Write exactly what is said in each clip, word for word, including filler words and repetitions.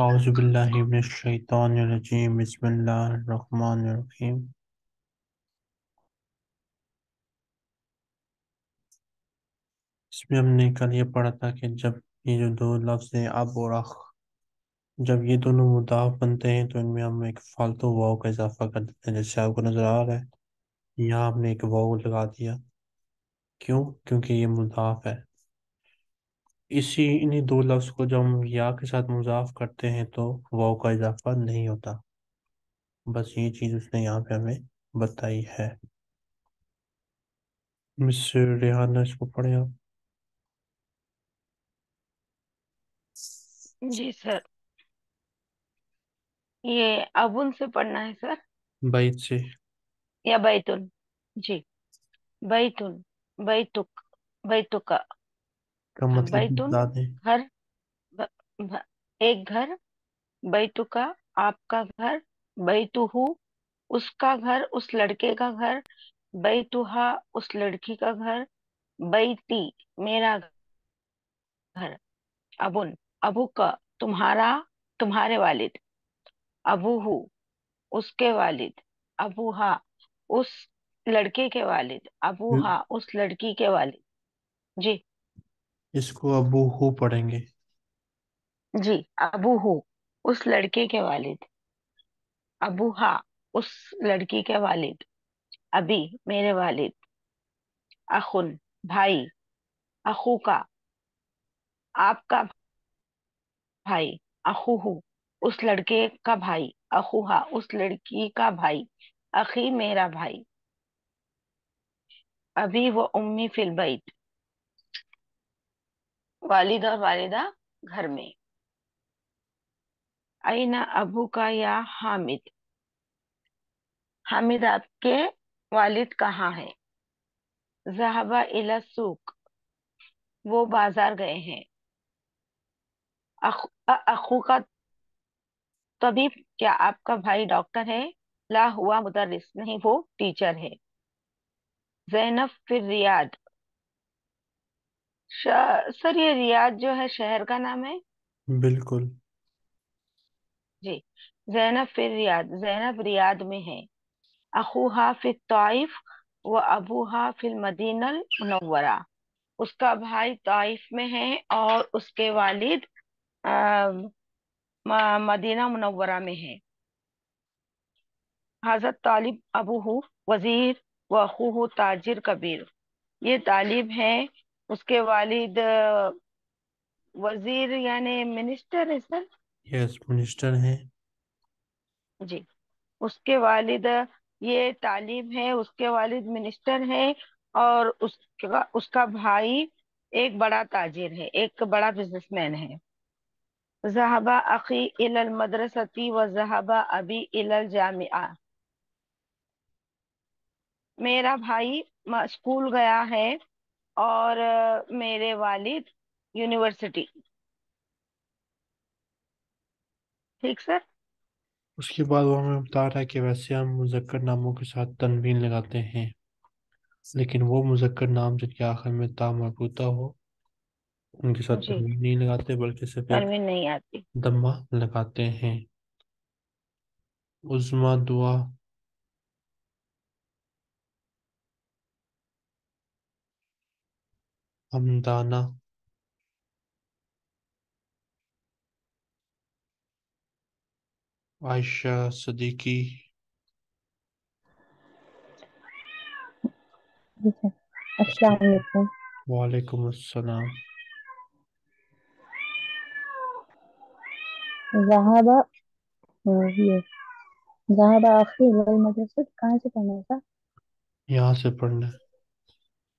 अऊज़ु बिल्लाहि मिनश शैतानिर रजीम बिस्मिल्लाहिर रहमानिर रहीम। इसमें हमने कल ये पढ़ा था कि जब ये जो दो लफ्ज़ हैं अब और अख, जब ये दोनों मुदाफ़ बनते हैं तो इनमें हम एक फालतू वाव का इजाफा कर देते हैं। जैसे आपको नज़र आ रहा है यहाँ हमने एक वाव लगा दिया, क्यों? क्योंकि ये मुदाफ़ है। इसी इन्हीं दो लफ्ज़ को जब हम या के साथ मुजाफ करते हैं तो वाव का इजाफा नहीं होता। बस ये चीज़ उसने यहाँ पे हमें बताई है। मिस रेहाना इसको पढ़े आप। जी सर, ये अबुन से पढ़ना है सर, बैत से या बैतुन? जी बैतुन, बैतुक, बैतुका का मतलब घर, ब, ब, एक घर, बैतु का आपका घर, बैतुहू उसका घर, उस लड़के का घर, बैतुहा उस लड़की का घर, बैती मेरा घर, अबुन अबू का तुम्हारा तुम्हारे वालिद, अबूहू उसके वालिद, अबूहा उस लड़के के वालिद, अबूहा उस लड़की के वालिद। जी इसको अबूहू पढ़ेंगे। जी अबूहू उस लड़के के वालिद, अबूहा उस लड़की के वालिद, अभी मेरे वालिद, अखुन भाई, अखू का आपका भाई, अखूहू उस लड़के का भाई, अखूहा उस लड़की का भाई, अखी मेरा भाई, अभी वो उम्मी फिल बैत वालिद और वालिदा घर में, आईना अबू का या हामिद, हामिद आपके वालिद कहाँ है, जहाबा इला सूक वो बाजार गए हैं, अखू का तबीब क्या आपका भाई डॉक्टर है, ला हुआ मुदर्रिस नहीं वो टीचर है, जैनब फिर रियाद सर ये रियाद जो है शहर का नाम है। बिल्कुल जी, जैनब फिर रियाद, जैनब रियाद में है, अखूहा फिर ताइफ व अबूहा फिर मदीनल मुनव्वरा उसका भाई ताइफ में है और उसके वालिद आ, मदीना मुनव्वरा में है, हज़रत तालिब अबूहू वजीर व अखूहू ताजिर कबीर, ये तालिब है उसके वालिद वजीर यानी मिनिस्टर है सर। यस मिनिस्टर है जी, उसके वालिद ये तालिब है, उसके वालिद मिनिस्टर है और उसका उसका भाई एक बड़ा ताजिर है, एक बड़ा बिजनेसमैन है। ज़हबा अखी इलल मदरसती व ज़हबा अबी इलल जामिआ, मेरा भाई स्कूल गया है और मेरे वालिद यूनिवर्सिटी। ठीक सर, उसके बाद वो हमें बता रहा है कि वैसे हम मुज़क्कर नामों के साथ तनवीन लगाते हैं, लेकिन वो मुज़क्कर नाम जिनके आखिर में ता मरबूता हो उनके साथ तनवीन नहीं लगाते, बल्कि सिर्फ तनवीन नहीं आती दम्मा लगाते हैं। उज़्मा दुआ हमदाना, आयशा सदीकी, वालेकुम अस्सलाम, ज़हाबा ये ज़हाबा आखिरी मदरसा कहाँ से पढ़ना है? यहाँ से पढ़ना,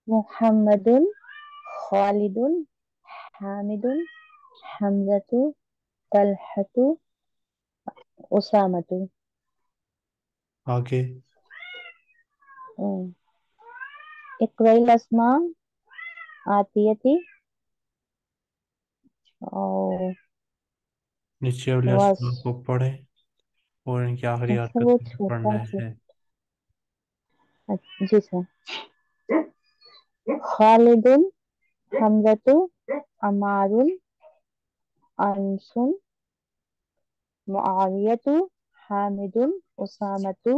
मुहम्मदुल खालिदुल हामिदुल हमजतु तलहतु उसामतु, आगे इक़राइल अस्मा आतियती और नीचे वाले अस्मा को पढ़े और इनके आखिरी हरकत पढ़ना है। जी सर, खालिदुल हमजतु अमारुल अनसुन मुआवियतु हामिदुन उसामतु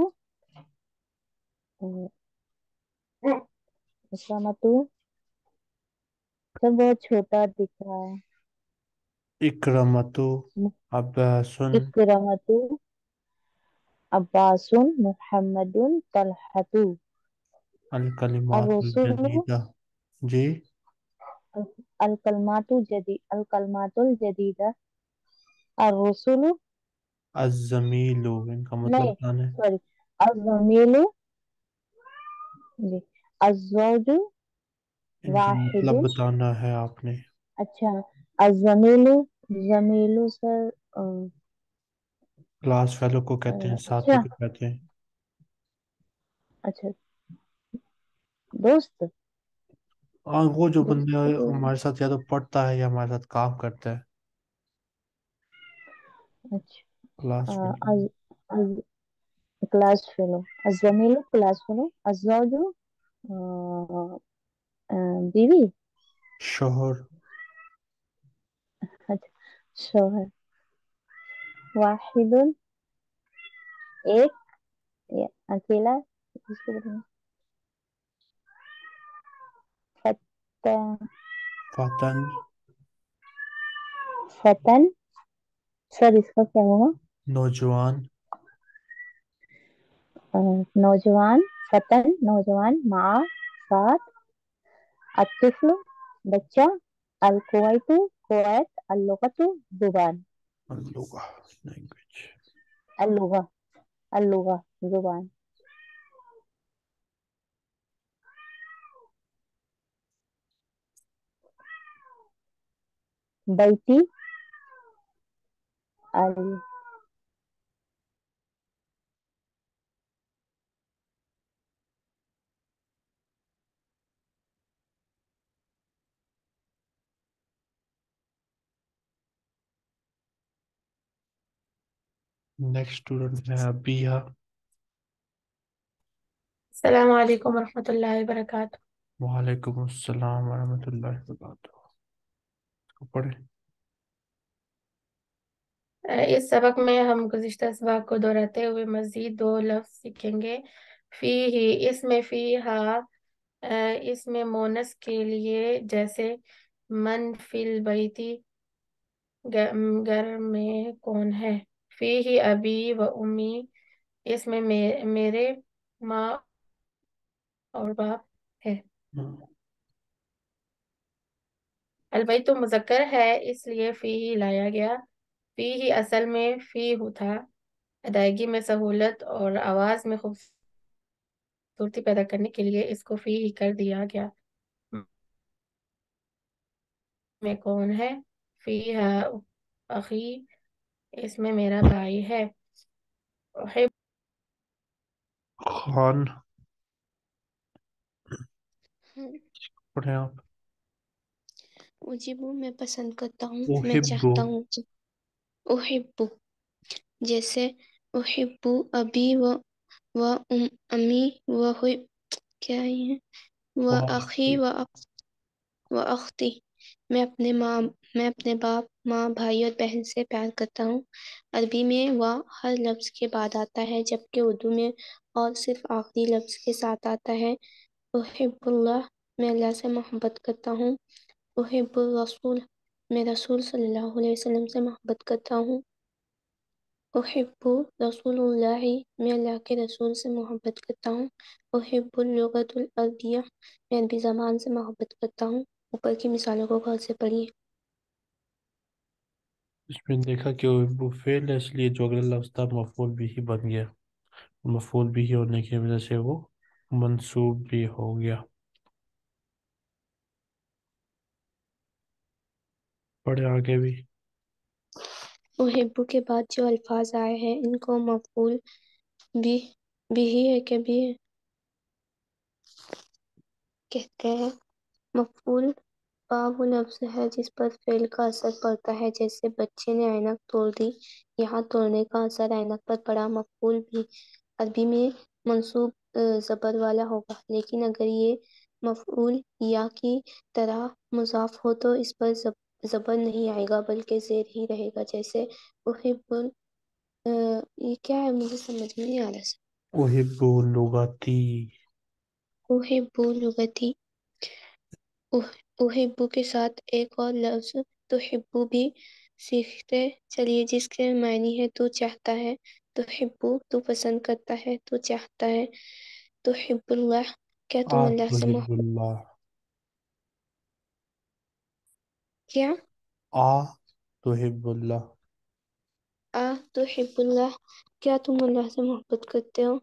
उसामतु सब बहुत छोटा दिख रहा है। इक्रमतु अब्बासुन इक्रमतु अब्बासुन मुहम्मदुन तलहतु अलकलिमातुल जी अलकलमातु जदी अलकलमातुल जदीदा अर्रुसुलु अज़्ज़मीलु इनका मतलब क्या है? सॉरी अज़्ज़मीलु जी अज़्ज़ौजु वाहिदु मतलब बताना है आपने। अच्छा अज़्ज़मीलु ज़मीलु सर क्लास फेलो को कहते हैं, साथी को कहते हैं। अच्छा दोस्त और वो जो बंदा हमारे साथ या तो पढ़ता है या हमारे साथ काम करता है। अच्छा क्लास क्लास फेलो अज़मीलु क्लास फेलो अज़वाजु बीवी शोहर। अच्छा शोहर वाहिदुन एक या अकेला फतन फतन सर इसका क्या होगा? नौजवान नौजवान फतन नौजवान माँ साथ अतिफल बच्चा अलकुवैतु कुवैत अलुगतु जुबान अलुगा लैंग्वेज अलुगा अलुगा जुबान बैती अल नेक्स्ट स्टूडेंट है बिया। अस्सलाम वालेकुम रहमतुल्लाहि व बरकातहू। वालेकुम अस्सलाम रहमतुल्लाहि व बरकातहू। पढ़े इस सबक में हम गुज़िश्ता सबक को दोहराते हुए मज़ीद दो लफ्ज़ सीखेंगे। फी ही इसमें फी हा इसमें मोनस के लिए जैसे मन फिल बैती घर में कौन है। फी ही अभी व उम्मी इसमें मे, मेरे माँ और बाप है। अलबैत तो मुज़क्कर है इसलिए फी ही लाया गया। फी ही असल में फी हु था, अदायगी में सहूलत और आवाज़ में खूबसूरती पैदा करने के लिए इसको फी ही कर दिया गया। मैं कौन है फी हा अखी इसमें मेरा भाई है। खान पढ़े आप उजिबू मैं पसंद करता हूँ, मैं चाहता हूँ। उहिब्बू जैसे उहिब्बू अभी व व उम अमी व क्या है व अखी व व अख्ती मैं अपने माँ मैं अपने बाप माँ भाई और बहन से प्यार करता हूँ। अरबी में वह हर लफ्ज़ के बाद आता है जबकि उर्दू में और सिर्फ आखिरी लफ्ज़ के साथ आता है। उहिब्बुल्लाह मैं अल्लाह से मोहब्बत करता हूँ। उहिब्बुर रसूल मैं रसूल सल्लल्लाहु अलैहि वसल्लम से मोहब्बत करता हूँ। उहिब्बु रसूलुल्लाह मैं अल्लाह के रसूल से मोहब्बत करता हूँ। उहिब्बुल लुग़तुल अरबिय्यह मैं अरबी ज़बान से मोहब्बत करता हूँ। ऊपर की मिसालों को गौर से पढ़िए। इसमें देखा कि वो फेल है इसलिए जो अगला लफ्ज़ था मफ़ऊल बिही बन गया। मफ़ऊल बिही होने की वजह से वो मंसूब भी हो गया। पढ़े आगे भी। उहिब्बु के बाद जो अल्फाज आए हैं इनको मफ़ऊल भी बिही है क्या भी है कहते हैं। मफ़ऊल वो लफ्ज़ है जिस पर फ़ेल का असर पड़ता है जैसे बच्चे ने ऐनक तोड़ दी, यहाँ तोड़ने का असर ऐनक पर पड़ा। मफ़ऊल भी अरबी में मंसूब ज़बर वाला होगा लेकिन अगर ये मफ़ऊल या की तरह मुज़ाफ़ हो तो इस पर ज़बर नहीं आएगा बल्कि ज़ेर ही रहेगा जैसे उहिब्बुल अ, ये क्या है, मुझे समझ में नहीं आ रहा सर। उहिब्बु लुगाती। उहिब्बु लुगती, उह- उहिब्बु के साथ एक और लफ्ज तुहिब्बु भी सीखते चलिए, जिसके मायने है तू चाहता है। तुहिब्बु तू पसंद करता है, तू चाहता है। तुहिब्बुल्लाह क्या तुम आप अल्लाह से मोहब्बत, हिब्बुल्लाह। क्या आ तो हिब्बुल्लाह। आ तुहिब्बुल्लाह क्या तुम अल्लाह से मोहब्बत करते हो।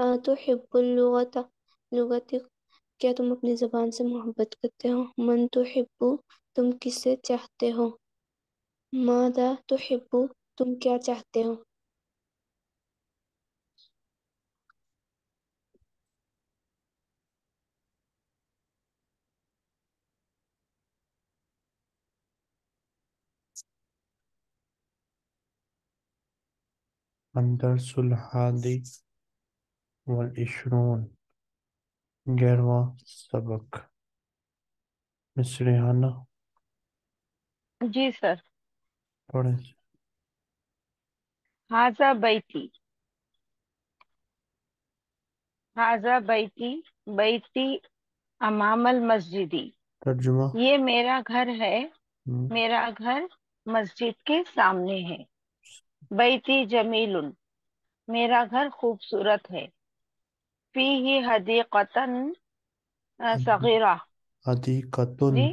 आ तुहिब्बुल्लुगत लुगत क्या तुम अपनी जबान से मोहब्बत करते हो। मन तुहिब्बु तुम किसे चाहते हो। मादा तुहिब्बु तुम क्या चाहते हो। अंदरसुल हादी वल इशरून। ग्यारहवा सबक मिस रेहाना जी सर। पढ़े। हाजा बैती, हाजा बैती, बैती अमामल मस्जिदी, तर्जुमा। ये मेरा घर है, हम्म, मेरा घर मस्जिद के सामने है। बैती जमीलुन, मेरा घर खूबसूरत है। फीही हदीकतन अ, सगीरा हदीकतुन। जी,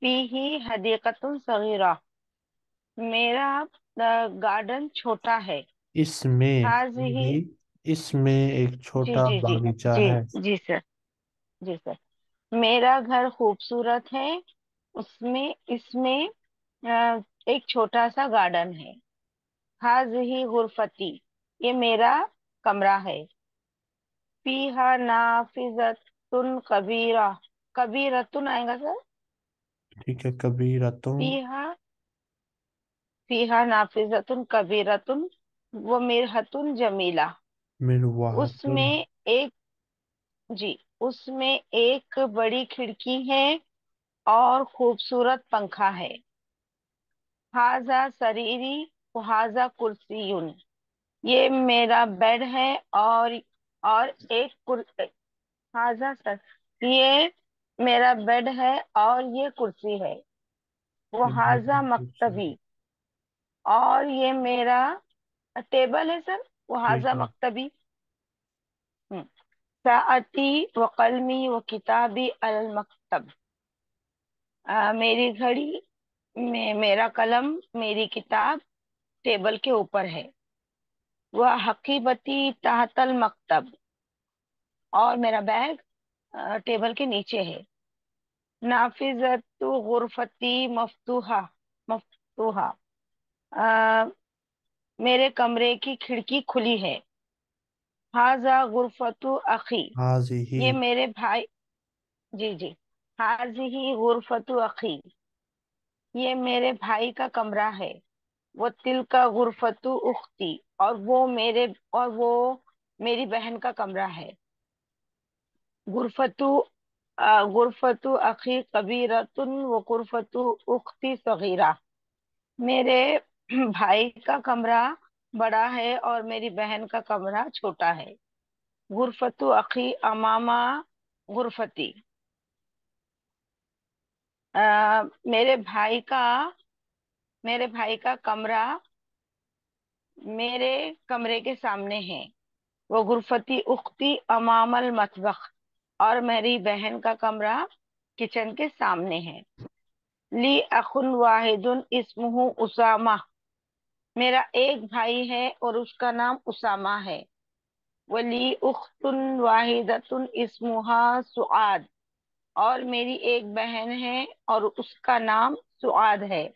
फीही हदीकतन सगीरा, मेरा अ, गार्डन छोटा है। इसमें हाजिही भी इसमें एक जी छोटा जी जी बागीचा जी है। जी सर, जी सर, मेरा घर खूबसूरत है, उसमें इसमें अ, एक छोटा सा गार्डन है। हाजिही गुरफती, ये मेरा कमरा है। फीहा नाफिजतुन कबीरा, कबीरतुन आएगा सर। ठीक है। कबीरतुन। फीहा फीहा नाफिजतुन कबीरतुन व मिरहतुन जमीला, मिरवाहतुन। उसमें एक जी उसमें एक बड़ी खिड़की है और खूबसूरत पंखा है। हाजा सरीरी व हाजा कुर्सियुन, ये मेरा बेड है और और एक कुर हाजा सर, ये मेरा बेड है और ये कुर्सी है। वो हाजा मकतबी, और ये मेरा टेबल है सर। वो ठीक हाजा है। मकतबी। हम्म। साअती व कलमी व किताबी अल मकतब, आ, मेरी घड़ी, मे, मेरा कलम, मेरी किताब टेबल के ऊपर है। वह हकीबती तहतल मकतब, और मेरा बैग आ, टेबल के नीचे है। नाफिजतु गुरफती मफतूहा, मफतूहा आ, मेरे कमरे की खिड़की खुली है। हाजा गुरफतु अखी, हाजिही ये मेरे भाई जी जी हाजिही गुरफतु अखी, ये मेरे भाई का कमरा है। वो तिलका गुरफतु उख्ती, और वो मेरे और वो मेरी बहन का कमरा है। गुरफतु अ, गुरफतु अखी कबीरतुन व गुरफतु उख्ती सगीरा, मेरे भाई का कमरा बड़ा है और मेरी बहन का कमरा छोटा है। गुरफतु अखी अमामा गुरफती, अ, मेरे भाई का मेरे भाई का कमरा मेरे कमरे के सामने है। वो गुरफती उख्ती अमामल मतबख, और मेरी बहन का कमरा किचन के सामने है। ली अखुन वाहिदुन इस्मुहु उसामा, मेरा एक भाई है और उसका नाम उसामा है। वली उख्तुन वाहिदतुन इस्मुहा सुआद, और मेरी एक बहन है और उसका नाम सुआद है।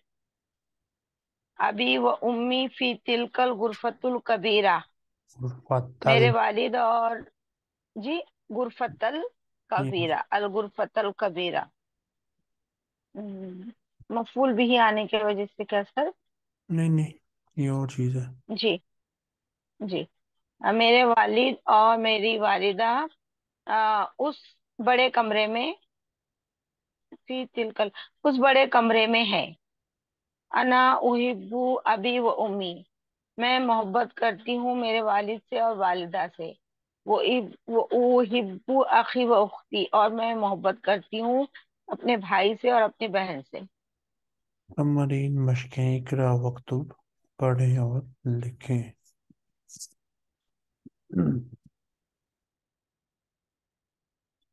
अभी व उम्मी फी तिलकल गुरफतुल कबीरा, गुरफतल। मेरे वालिद और जी गुरफतल ठीक है। कबीरा, अल गुरफतल कबीरा। हम्म, मफूल भी आने की वजह से क्या सर। नहीं नहीं ये और चीज़ है। जी जी अ, मेरे वालिद और मेरी वालिदा अ, उस बड़े कमरे में फी तिलकल उस बड़े कमरे में है। अना उहिब्बू अबी व उम्मी, मैं मोहब्बत करती हूँ मेरे वालिद से और वालिदा से। वो इब, वो हिब्बू अखी व उख्ती, और मैं मोहब्बत करती हूँ अपने भाई से और अपनी बहन से। अमरीन मशकें इकरा वक्तुब, पढ़ें और लिखें।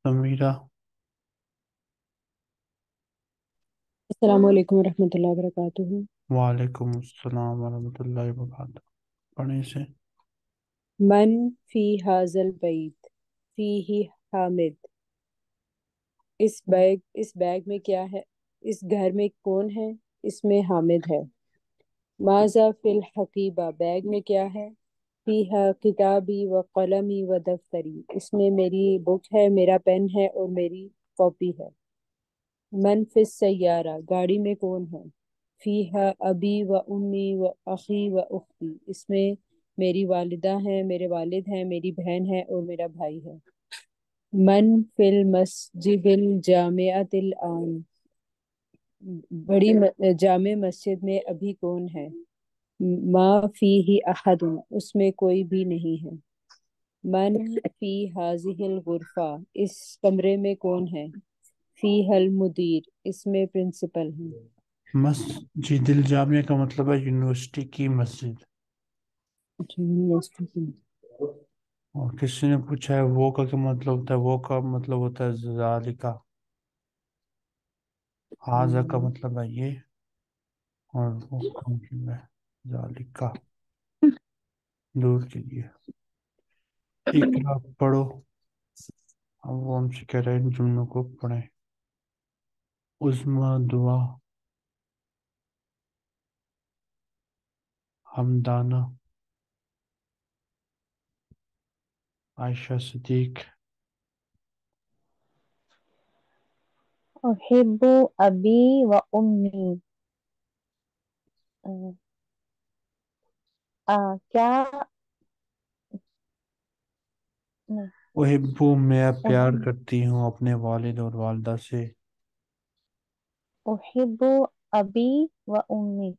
समीरा। अस्सलाम वालेकुम रहमतुल्लाहि व बरकातुहू। वालेकुम अस्सलाम व रहमतुल्लाहि व बरकातुहू। पढ़ें से। मन फी हाजल बैत फीही हामिद। इस बैग इस बैग में क्या है, इस घर में कौन है, इसमें हामिद है। माजा फिल हकीबा, बैग में क्या है, फीहा किताबी व कलमी व दफ्तरी, इसमें मेरी बुक है, मेरा पेन है और मेरी कॉपी है। मन फिस सयारा, गाड़ी में कौन है, फीहा अबी व उम्मी व अखी व उख्ती, इसमें मेरी वालिदा है, मेरे वालिद हैं, मेरी बहन है और मेरा भाई है। मन फिल मस्जिदिल जामिअतिल आन, बड़ी जामे मस्जिद में अभी कौन है। मा फीही अहदुन, उसमें कोई भी नहीं है। मन फी हाज़िहिल गुरफा, इस कमरे में कौन है, फी हल मुदीर, इसमें प्रिंसिपल है। मस्जिदिल जामिया का मतलब है यूनिवर्सिटी की मस्जिद। यूनिवर्सिटी की। और किसी ने पूछा है वो का क्या मतलब होता है, वो का मतलब होता है ज़ालिका। हाज़ा का मतलब है ये और वो का मतलब है जालिका। दूर कीजिए। इकरा पढ़ो। अब वो हमसे कह रहे हैं इन जुमलों को पढ़ें। उज़्मा दुआ, हमदाना, आयशा सिद्दीक। उहिब्बु अबी व उम्मी। आ, क्या उहिब्बु, मैं प्यार करती हूँ अपने वालिद और वालिदा से। उहिब्बु अबी व उम्मी,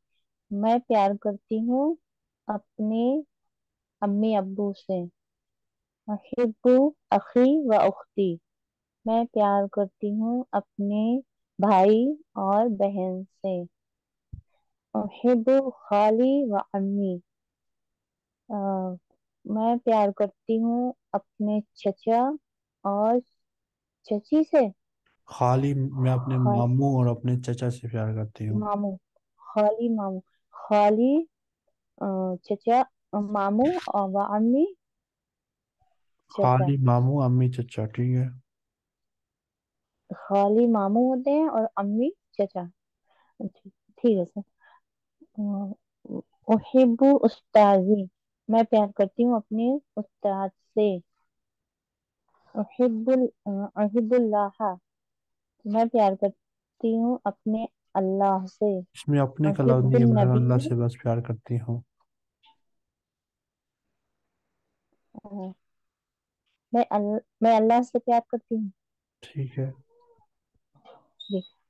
मैं प्यार करती हूँ अपने अम्मी अब्बू से। उहिब्बु अखी व उख्ती, मैं प्यार करती हूँ अपने भाई और बहन से। उहिब्बु खाली व अम्मी, Uh, मैं प्यार करती हूँ अपने चचा और चची से। खाली, मैं अपने मामू और अपने चचा से प्यार करती हूँ। मामू, खाली मामू, खाली चचा मामू और अम्मी चचा। खाली मामू अम्मी चचा, ठीक है। खाली मामू होते हैं और अम्मी चचा, ठीक है सर। उहिब्बु उस्ताजी, मैं प्यार करती हूँ अपने उस्ताद से। उहिब्बुल उहिब्बुल्लाह, मैं प्यार करती हूँ अपने अल्लाह से। इसमें अपने का लफ्ज़ नहीं है, मैं अल्लाह से बस प्यार करती हूँ। मैं अल, मैं अल्लाह से प्यार करती हूँ, ठीक है।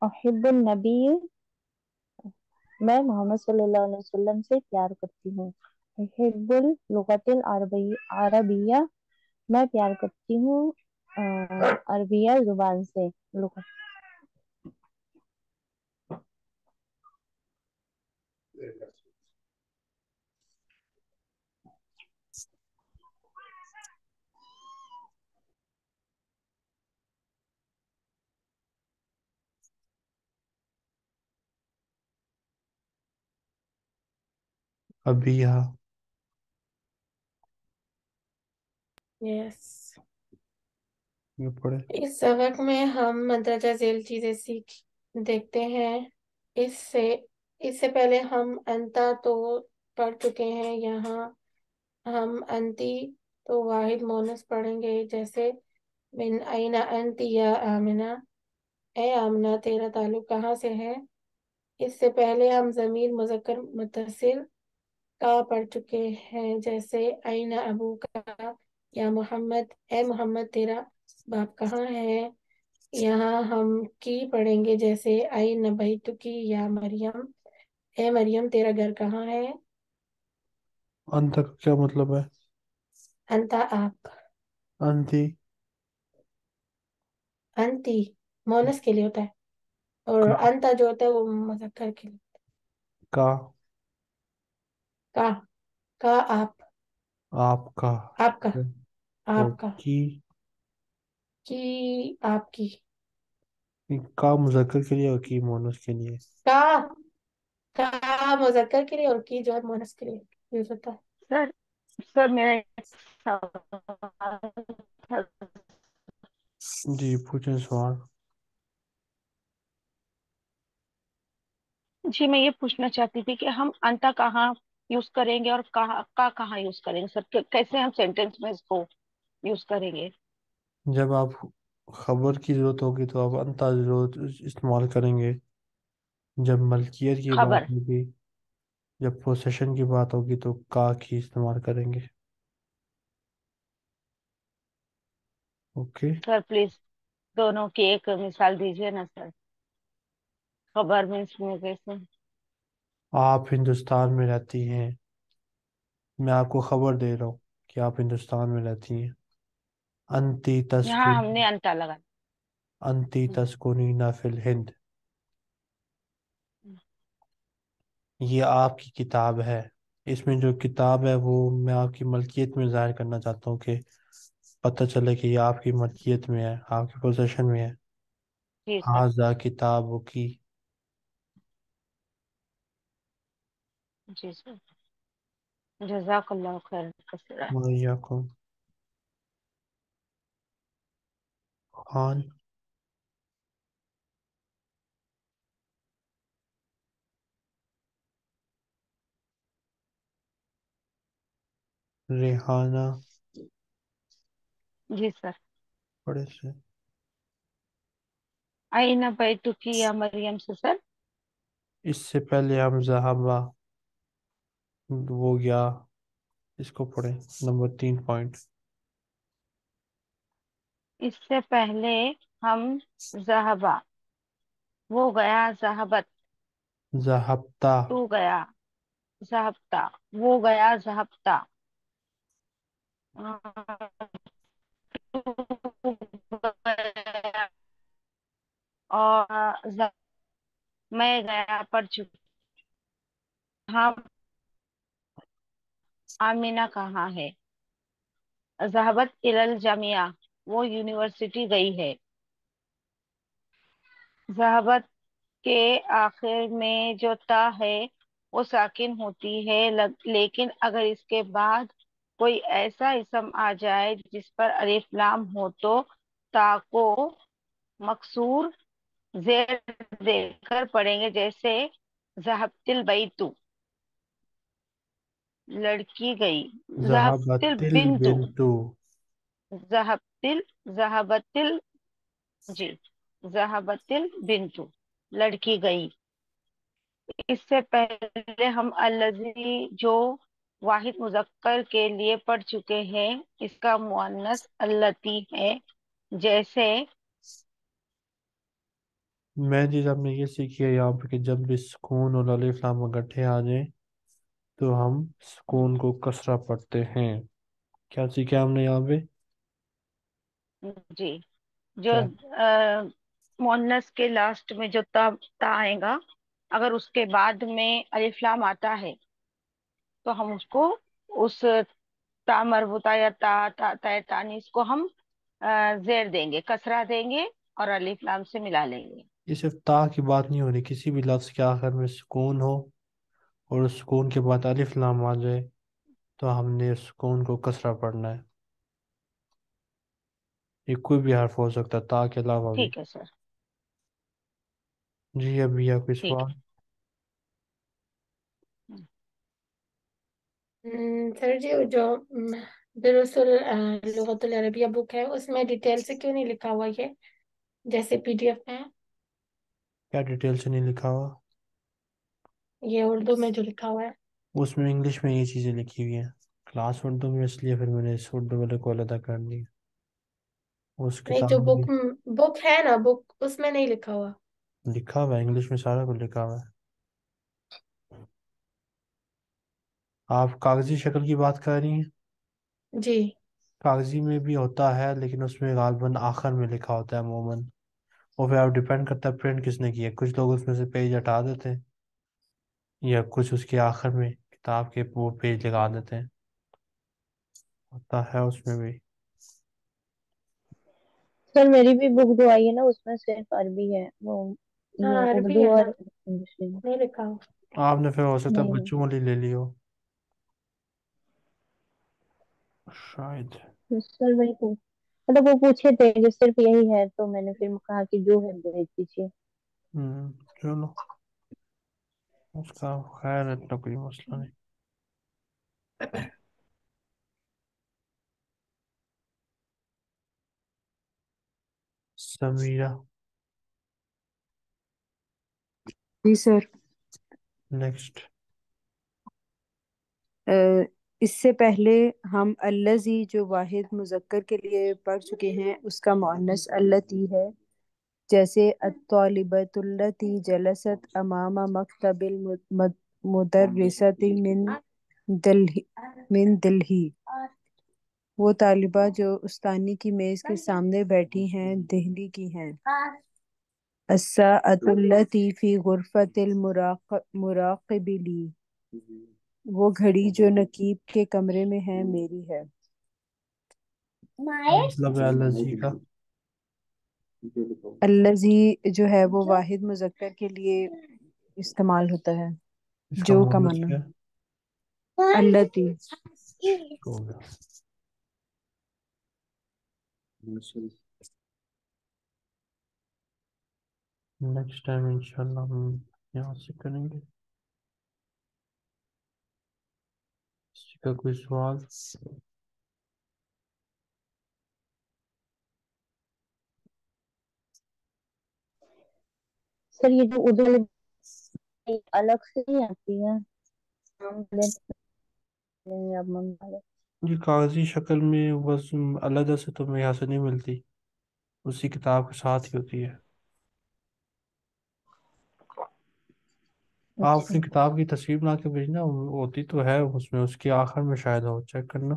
उहिब्बुन नबी, मैं मोहम्मद सल्लल्लाहु अलैहि वसल्लम से प्यार करती हूँ। हिब्बुल लुगतिल अरबिया, मैं प्यार करती हूँ अरबिया जुबान से। अबिया। Yes yes. इस सबक में हम मदरजा झेल चीजें सीख देखते हैं। इससे इससे पहले हम अंता तो पढ़ चुके हैं। यहाँ हम अंती तो वाहिद मोनस पढ़ेंगे, जैसे मिन आइना अंती या आमिना, ए आमना तेरा ताल्लुक कहाँ से है। इससे पहले हम जमीर मुज़क्कर मुत्तसिल का पढ़ चुके हैं, जैसे आइना अबू का या मोहम्मद, ए मोहम्मद तेरा बाप कहाँ है। यहाँ हम की पढ़ेंगे, जैसे आई नबई तुकी या मरियम, ए मरियम तेरा घर कहाँ है। अंता का क्या मतलब है? अंता आप, अंति अंति मोनस के लिए होता है, और का अंता जो होता है वो मजक्कर के लिए। का का का आप, आपका आपका है, और आपका की की आपकी, का मुजक्कर के लिए और की मोनस के लिए। का का मुजक्कर के लिए और की जो है मोनस के लिए यूज होता है। सर सर मेरा एक सवाल था। जी पूछें सवाल। जी मैं ये पूछना चाहती थी कि हम अंता कहाँ यूज करेंगे और कहाँ का कहाँ यूज करेंगे सर, कै- कैसे हम सेंटेंस में इसको यूज करेंगे। जब आप खबर की ज़रूरत होगी तो आप अंता ज़रूर इस्तेमाल करेंगे। जब मलकियत की बात खबर होगी, जब पोसेशन की बात होगी तो का की इस्तेमाल करेंगे। ओके सर प्लीज दोनों की एक मिसाल दीजिए ना सर। खबर मीन्स में कैसे? आप हिंदुस्तान में रहती हैं, मैं आपको खबर दे रहा हूँ कि आप हिंदुस्तान में रहती हैं। अंति यहाँ तस्कुन, हमने अंता लगा। अंति हम्म, तस्कुनीना फिल हिंद, हम्म। ये आपकी किताब है। इसमें जो किताब है वो मैं आपकी मलकियत में जाहिर करना चाहता हूँ कि पता चले कि ये आपकी मलकियत में है, आपके पोजेशन में है। जी सर हाजा किताब की, जी सर जजाकल्लाह खैर कसरा। वाहियाकुम खान। रेहाना जी सर बड़े से आईना बैतुकी या मरियम से सर। इससे पहले हम जहाबा वो गया, इसको पढ़ें। नंबर तीन पॉइंट। इससे पहले हम जहबा वो गया, जहबत जहाबता तू गया, जहबता वो गया, जहबता तू गया और ज- मैं गया पढ़ चुकी। हाँ आमिना कहाँ है? जहबत इलल जामिया वो यूनिवर्सिटी गई है। जहबत के आखिर में जो ता है वो साकिन होती है, लग, लेकिन अगर इसके बाद कोई ऐसा इसम आ जाए जिस पर अलिफ लाम हो तो ता को मकसूर जेर देकर पढ़ेंगे, जैसे जहबतिल बैतु लड़की गई, जहबतिल जहाबतिल बिंतु, बिंतु। जहबतिल जहबतिल जी जहबतिल बिंतु लड़की गई। इससे पहले हम अलजी जो वाहिद मुजक्कर के लिए पढ़ चुके हैं, इसका मुअन्नस अल्लती है, जैसे मैं चीज हमने ये सीखी है यहाँ पे कि जब भी सुकून और अलिफ लाम इकट्ठे आ जाएं तो हम सुकून को कसरा पढ़ते हैं। क्या सीखा हमने यहाँ पे? जी जो क्या अ, मुअन्नस के लास्ट में जो ता, ता आएगा, अगर उसके बाद में अलिफ लाम आता है तो हम उसको उस ता मरबूता या ता ता ताए तानीस को हम अ, जेर देंगे, कसरा देंगे और अलिफ लाम से मिला लेंगे। ये सिर्फ ता की बात नहीं हो रही, किसी भी लफ्ज़ के आखिर में सुकून हो और उस सुकून के बाद अलिफ लाम आ जाए तो हमने उस सुकून को कसरा पढ़ना है। ये कोई भी हर्फ हो सकता है ता के अलावा भी। ठीक है सर, जी अभी या कोई ठीक सवाल? है। हम्म, सर जी वो जो हम्म, दुरुसुल अ, लुगत अल अरबिया बुक है उसमें डिटेल से क्यों नहीं लिखा हुआ ये जैसे पीडीएफ में है? क्या डिटेल से नहीं लिखा हुआ? ये उर्दू में जो लिखा हुआ है। उसमें इंग्लिश में ये चीज़ें लिखी हुई हैं, क्लास उर्दू में, इसलिए फिर मैंने इस उर्दू वाले को अलग कर लिया। उस नहीं किताब जो बुक में बुक है ना, बुक उसमें नहीं लिखा हुआ। लिखा हुआ है, इंग्लिश में सारा कुछ लिखा हुआ है। आप कागजी शक्ल की बात कर रही हैं। जी कागजी में भी होता है लेकिन उसमें गालबन आखिर में लिखा होता है अमूमन, और फिर आप डिपेंड करता है प्रिंट किसने किया। कुछ लोग उसमें से पेज हटा देते हैं या कुछ उसके आखिर में किताब के वो पेज लगा देते हैं, होता है उसमें भी। सर मेरी भी बुक जो आई है ना उसमें सिर्फ अरबी है, वो हाँ वो अरबी उर्दू है और ना, इंग्लिश नहीं। नहीं लिखा हो। आपने फिर हो सकता है नहीं बच्चों वाली ले ली हो शायद। सर वही पूछ मतलब वो पूछे थे कि सिर्फ यही है, तो मैंने फिर कहा कि जो है भेज दीजिए। हम्म चलो उसका खैर, इतना कोई मसला नहीं। समीरा जी सर। नेक्स्ट। अ, इससे पहले हम अल्लज़ी जो वाहिद मुज़क्कर के लिए पढ़ चुके हैं उसका मुअन्नस अल्लती है, जैसे अत्तालिबतुल्लती जलसत अमामा मक्तबिल मुदर्रिसति मिन दिल्ही मिन दिल्ही, वो तालिबा जो उस्तानी की मेज के सामने बैठी हैं दिल्ली की हैं। अस्साअतुल्लती फी गुरफतिल मुराक़िबी ली, वो घड़ी जो नकीब के कमरे में है मेरी है। मतलब अल्लज़ी का अल्लज़ी जो है वो वाहिद मुज़क्कर के लिए इस्तेमाल होता है, इसका जो का मतलब क्या है? माना अल्लती। हो गया। नेक्स्ट टाइम इंशाल्लाह हम यहाँ से करेंगे। किसी का कोई सवाल? सर ये जो उधर अलग से ही आती है हम नहीं, अब मन वाले ये कागजी शक्ल में बस अलग से तो मैं यहाँ से नहीं मिलती, उसी किताब के साथ ही होती है। आप अपनी किताब की तस्वीर बना के भेजना, होती तो है उसमें, उसके आखिर में शायद हो, चेक करना।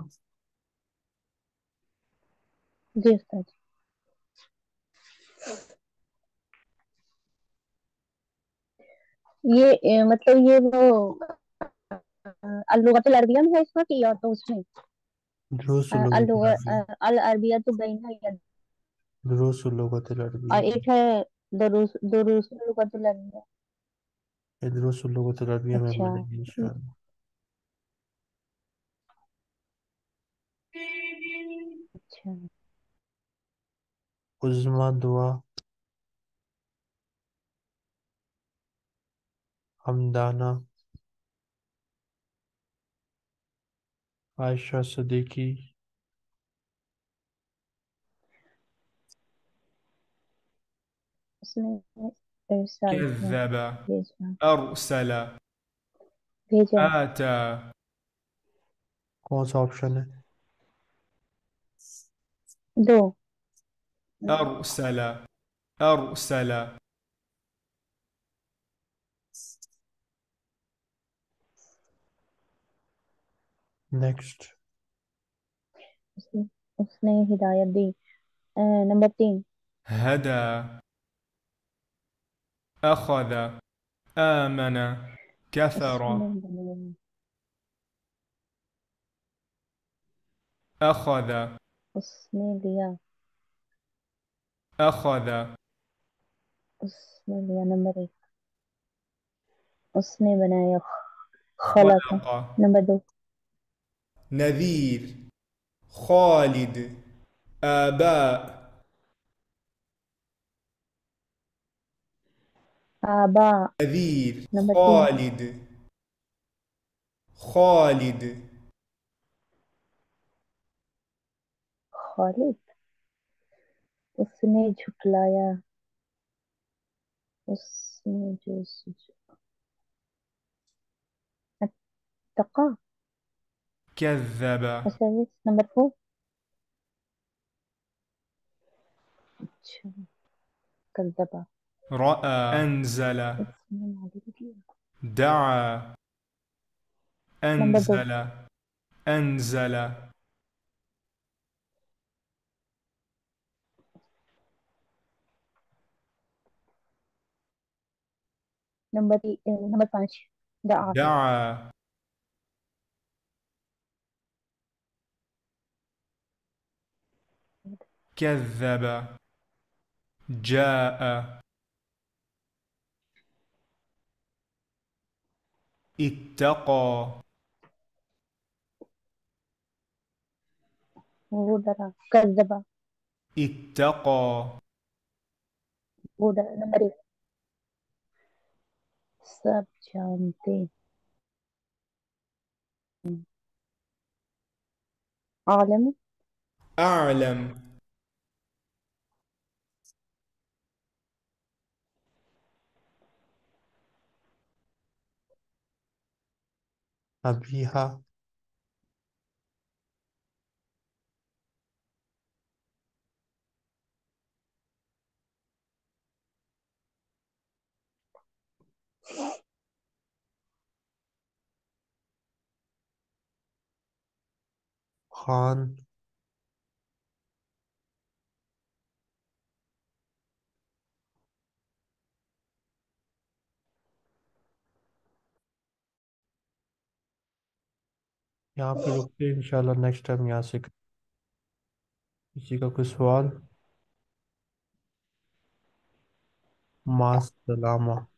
जी सर। ये ए, मतलब ये वो अलुग़त अल अरबिया में है इसका कि या तो उसमें दुरुस्सुल लुग़त अल अरबिया अल अरबिया तो बैना या दुरुस्सुल लुग़त अल अरबिया, और एक है दुरुस दुरुस्सुल लुग़त अल अरबिया। ये दुरुस्सुल लुग़त अल अरबिया में अच्छा मिलेंगे इंशाल्लाह। अच्छा उज़्मा दुआ, हमदाना, आयशा सदीकी, उसने इरसाल कज़्ज़बा, अरसला, भेजा, आता। कौन सा ऑप्शन है? दो। अरसला अरसला नेक्स्ट। उसने उसने हिदायत दी। नंबर तीन। हदा, अखद, आमना, कफर, अखद, उसने लिया, अखद, उसने लिया। नंबर एक। उसने बनाया, खलक़। नंबर दो। नज़ीर, खालिद, आबा, आबा, नज़ीर, खालिद, खालिद, खालिद। उसने झुठलाया, उसने जो तका। कज़्ज़ब। Number four. अच्छा कज़्ज़ब। रअ, अंज़ल, दअ, أنزل أنزل नंबर नंबर पाँच दआ दआ كذب جاء اتقى غدر كذب اتقى غدر नंबर एक सब जानते आलम आलम अबीहा खान यहाँ पे रुकते हैं इंशाल्लाह नेक्स्ट टाइम यहाँ से किसी का कोई सवाल मास्सलामा।